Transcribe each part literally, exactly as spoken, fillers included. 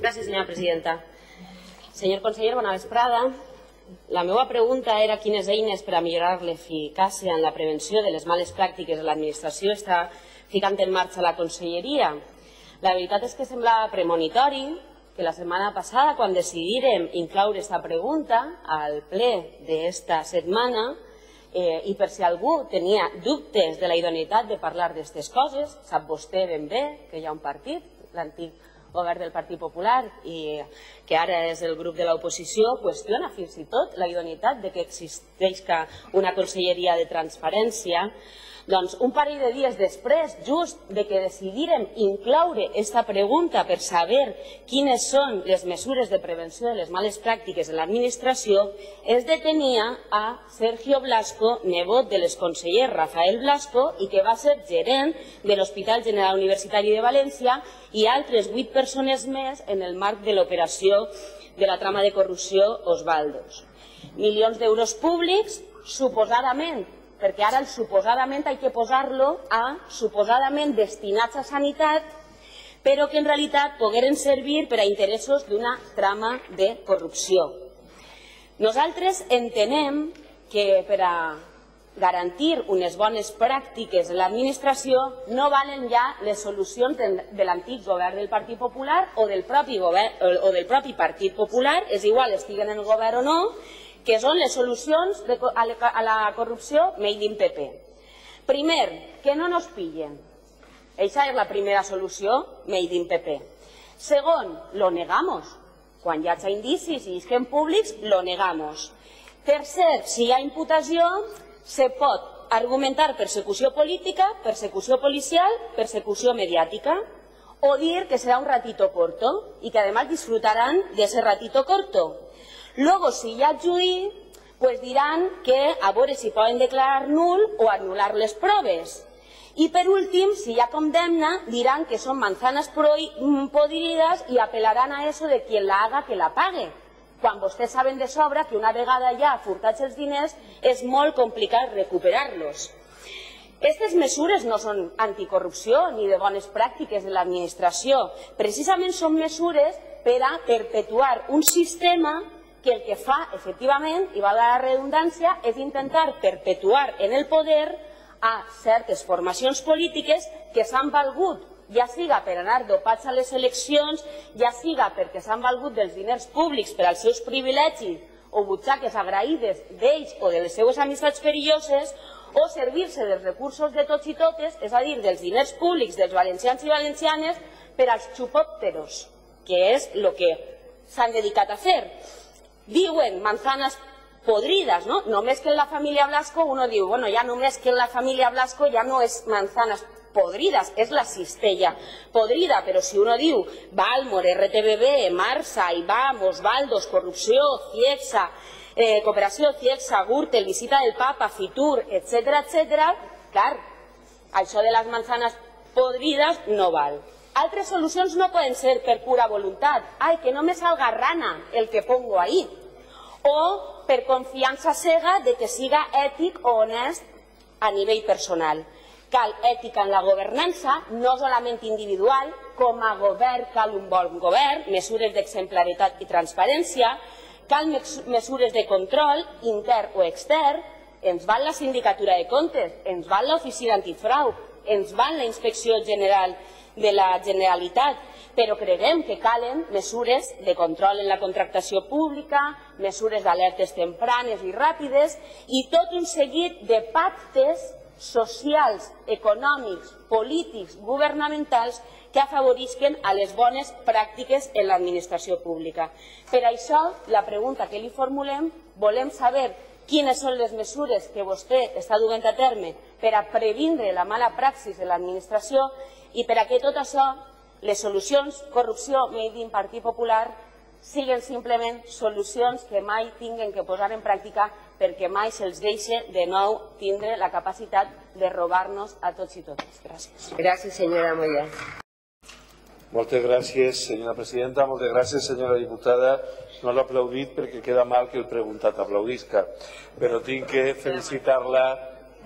Gràcies, senyora presidenta. Senyor conseller, bona vesprada. La meva pregunta era quines eines per a millorar l'eficàcia en la prevenció de les males pràctiques de l'administració està ficant en marxa la Conselleria. La veritat és que sembla premonitori que la setmana passada, quan decidirem incloure aquesta pregunta al ple d'esta setmana, i per si algú tenia dubtes de la idoneïtat de parlar d'aquestes coses, sap vostè ben bé que hi ha un partit, l'antic govern del Partit Popular, i que ara és el grup de l'oposició, qüestiona fins i tot la idoneïtat que existeix una Conselleria de Transparència. Doncs un parell de dies després, just de que decidirem incloure aquesta pregunta per saber quines són les mesures de prevenció de les males pràctiques de l'administració, es detenia a Sergio Blasco, nebot de l'exconseller Rafael Blasco, i que va ser gerent de l'Hospital General Universitari de València, i altres vuit persones més en el marc de l'operació de la trama de corrupció Osvaldo. Milions d'euros públics, suposadament, perquè ara el suposadament hay que posar-lo a suposadament destinats a sanitat, però que en realitat pogueren servir per a interessos d'una trama de corrupció. Nosaltres entenem que per a garantir unes bones pràctiques en l'administració no valen ja les solucions de l'antic govern del Partit Popular o del propi Partit Popular, és igual, estiguen en el govern o no, que són les solucions a la corrupció made in P P. Primer, que no nos pillen. Eixa és la primera solució made in P P. Segon, lo negamos. Quan hi hagi indicis i isquen públics, lo negamos. Tercer, si hi ha imputació, se pot argumentar persecució política, persecució policial, persecució mediàtica, o dir que serà un ratito corto i que, a més, disfrutaran d'ese ratito corto. Luego, si hi ha juí, pues diran que a veure si poden declarar nul o anul·lar les proves. I per últim, si hi ha condemna, diran que són manzanas podridas i apel·laran a eso de quien la haga que la pague, quan vostès saben de sobra que una vegada ja furtats els diners és molt complicat recuperar-los. Aquestes mesures no són anticorrupció ni de bones pràctiques de l'administració. Precisament són mesures per a perpetuar un sistema que el que fa, efectivament, i valga la redundància, és intentar perpetuar en el poder a certes formacions polítiques que s'han valgut, ja siga per anar dopats a les eleccions, ja siga perquè s'han valgut dels diners públics per als seus privilegis o butxaques agraïdes d'ells o de les seues amistats perilloses, o servir-se dels recursos de tots i totes, és a dir, dels diners públics dels valencians i valencianes, per als xupòpteros, que és el que s'han dedicat a fer. Diuen manzanas podridas, ¿no? Només que en la família Blasco uno diu, bueno, ja només que en la família Blasco ja no és manzanas podridas, és la cistella podrida, però si uno diu Balmor, R T V V, Marsa, I B A M, Osvaldo, corrupció, CIEXA, cooperació CIEXA, Gürtel, visita del Papa, FITUR, etcètera, etcètera, clar, això de les manzanas podridas no val. Altres solucions no poden ser per pura voluntat. Ai, que no me salga rana el que pongo ahí. O per confiança cega de que siga ètic o honest a nivell personal. Cal ètica en la governança, no solament individual, com a govern cal un bon govern, mesures d'exemplaritat i transparència, cal mesures de control intern o extern, ens val la Sindicatura de Contes, ens val l'Oficina Antifraude, ens val la Inspecció General de la Generalitat, però creguem que calen mesures de control en la contractació pública, mesures d'alertes tempranes i ràpides i tot un seguit de pactes socials, econòmics, polítics, governamentals que afavorisquen a les bones pràctiques en l'administració pública. Per això, la pregunta que li formulem, volem saber quines són les mesures que vostè està duent a terme per a previndre la mala praxis de l'administració i per a que tot això, les solucions corrupció made in Partit Popular, siguin simplement solucions que mai tinguin que posar en pràctica perquè mai se'ls deixi de nou tindre la capacitat de robar-nos a tots i totes. Gràcies. Gràcies, senyora Mollà. Moltes gràcies, senyora presidenta. Moltes gràcies, senyora diputada. No l'ha aplaudit perquè queda mal que el preguntat aplaudisca, però tinc que felicitar-la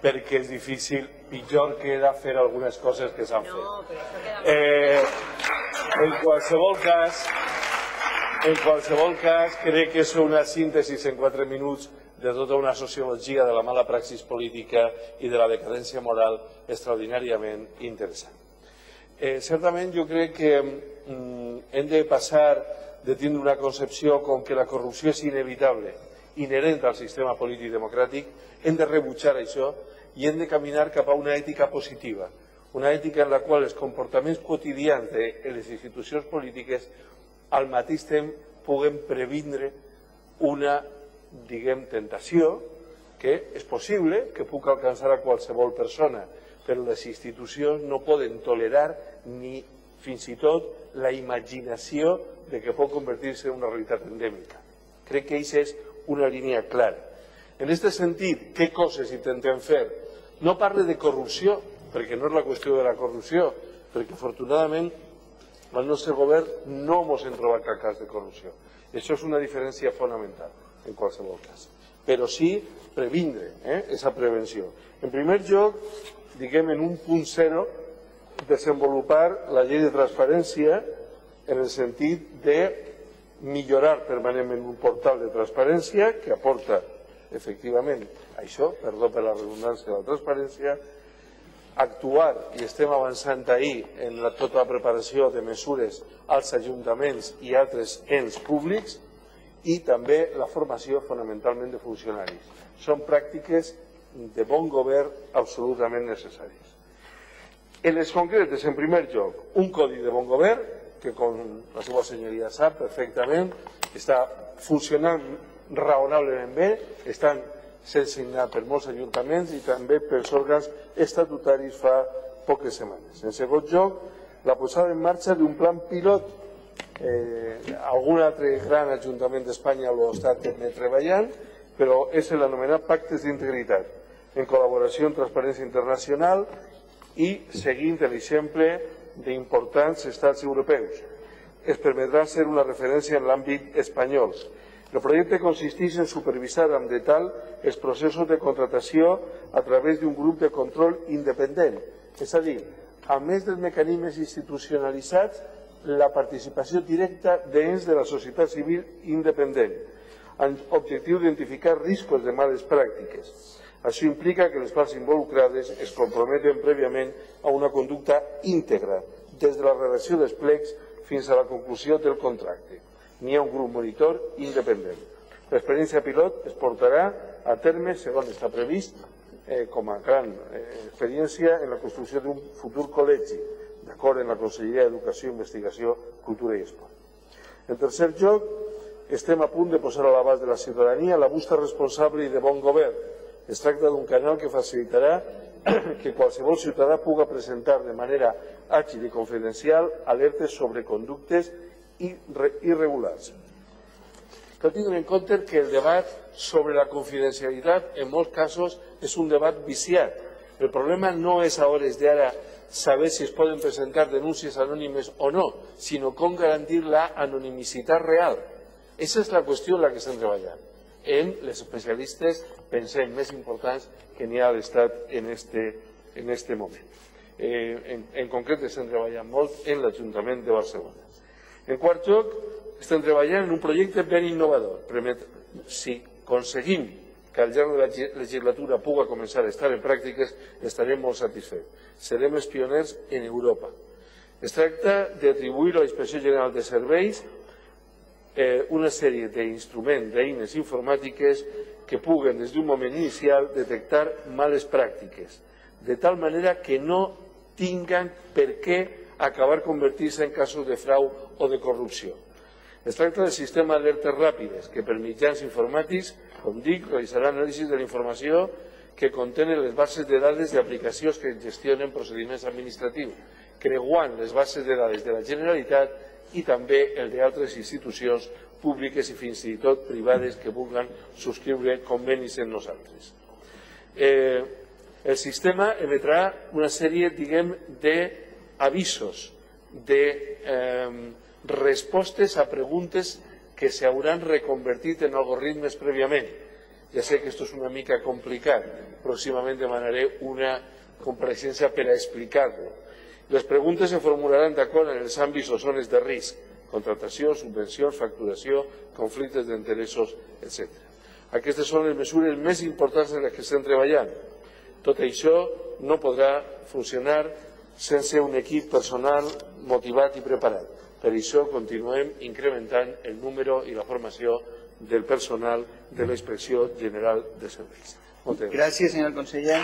perquè és difícil, pitjor queda fer algunes coses que s'han fet. En qualsevol cas, en qualsevol cas crec que és una síntesi en quatre minuts de tota una sociologia de la mala praxis política i de la decadència moral extraordinàriament interessant. Eh, certament jo crec que mm, hem de passar de tindre una concepció com que la corrupció és inevitable, inherent al sistema polític democràtic, hem de rebutjar això i hem de caminar cap a una ètica positiva, una ètica en la qual els comportaments quotidians de les institucions polítiques al mateix temps puguem previndre una, diguem, tentació que és possible que puc alcançar a qualsevol persona, però les institucions no poden tolerar ni fins i tot la imaginació de que pot convertir-se en una realitat endèmica. Crec que això és una línia clara. En aquest sentit, què coses intentem fer? No parlo de corrupció, perquè no és la qüestió de la corrupció, perquè afortunadament el nostre govern no ens hem trobat cap cas de corrupció. Això és una diferència fonamental, en qualsevol cas. Però sí previndre, aquesta prevenció. En primer lloc, diguem en un punt zero, desenvolupar la llei de transparència en el sentit de millorar permanentment un portal de transparència que aporta efectivament això, perdó per la redundància de la transparència, actuar, i estem avançant ahir en tota la preparació de mesures als ajuntaments i altres ens públics, i també la formació fonamentalment de funcionaris. Són pràctiques de bon govern absolutament necessàries. En les concretes, en primer lloc, un codi de bon govern, que com la seva senyoria sap perfectament, està funcionant raonablement bé, estan sent signat per molts ajuntaments i també pels òrgans estatutaris fa poques setmanes. En segon lloc, la posada en marxa d'un plan pilot. Algun altre gran ajuntament d'Espanya ho està treballant, però és l'anomenat Pactes d'Integritat, en col·laboració amb Transparència Internacional i seguint l'exemple d'importants estats europeus. Es permetrà ser una referència en l'àmbit espanyol. El projecte consisteix en supervisar amb detall els processos de contractació a través d'un grup de control independent, és a dir, a més dels mecanismes institucionalitzats, la participació directa d'ens de la societat civil independent, amb objectiu d'identificar riscos de males pràctiques. Això implica que les parts involucrades es comprometen prèviament a una conducta íntegra, des de la redacció dels plecs fins a la conclusió del contracte. N'hi ha un grup monitor independent. L'experiència pilot es portarà a terme, segons està previst, com a gran experiència en la construcció d'un futur col·legi, d'acord amb la Conselleria d'Educació, Investigació, Cultura i Esport. En tercer lloc, estem a punt de posar a l'abast de la ciutadania la busca responsable i de bon govern. Es tracta d'un canal que facilitarà que qualsevol ciutadà puga presentar de manera àgil i confidencial alertes sobre conductes irregulars. Cal tenir en compte que el debat sobre la confidencialitat en molts casos és un debat viciat. El problema no és a hores d'ara saber si es poden presentar denúncies anònimes o no, sinó com garantir la anonimitat real. Aquesta és la qüestió en la que estem treballant. Els especialistes pensem més importants que n'hi ha d'estat en aquest moment. En concret, estem treballant molt en l'Ajuntament de Barcelona. En quart lloc, estem treballant en un projecte ben innovador. Si aconseguim que al llarg de la legislatura puga començar a estar en pràctiques, estarem molt satisfets. Serem els pioners en Europa. Es tracta d'atribuir a la Inspecció General de Serveis una sèrie d'instruments, d'eines informàtiques que puguen des d'un moment inicial detectar males pràctiques, de tal manera que no tinguen per què acabar convertint-se en casos de frau o de corrupció. Es tracta del sistema d'alertes ràpides que per mitjans informàtics, com dic, realitzarà anàlisis de la informació que contenen les bases de dades d'aplicacions que gestionen procediments administratius, creuant les bases de dades de la Generalitat i també el d'altres institucions públiques i fins i tot privades que vulguin subscriure convenis amb nosaltres. El sistema emetrà una sèrie, diguem, d'avisos, de respostes a preguntes que s'hauran reconvertit en algoritmes prèviament. Ja sé que això és una mica complicat, pròximament demanaré una compareixença per a explicar-ho. Les preguntes se formularan d'acord en els àmbits o zones de risc, contractació, subvenció, facturació, conflictes d'interessos, etcètera. Aquestes són les mesures més importants en les que estem treballant. Tot això no podrà funcionar sense un equip personal motivat i preparat. Per això continuem incrementant el número i la formació del personal de la Inspecció General de Servicios. Moltes gràcies. Gràcies, senyor conseller.